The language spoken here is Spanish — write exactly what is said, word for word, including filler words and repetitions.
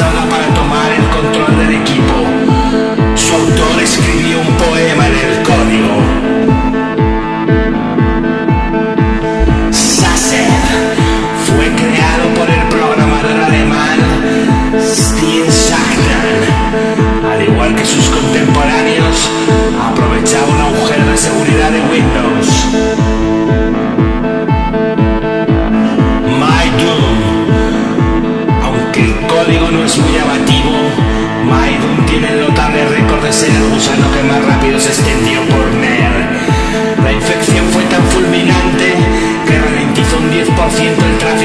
utilizada para tomar el control del equipo. Su autor escribió un poema en el código. Sasser fue creado por el programador alemán Sten Schachtan. Al igual que sus contemporáneos, aprovechaba un agujero de seguridad de Windows. No es muy llamativo. MyDoom tiene el notable récord de ser el gusano que más rápido se extendió por N E R. La infección fue tan fulminante que ralentizó un diez por ciento el tráfico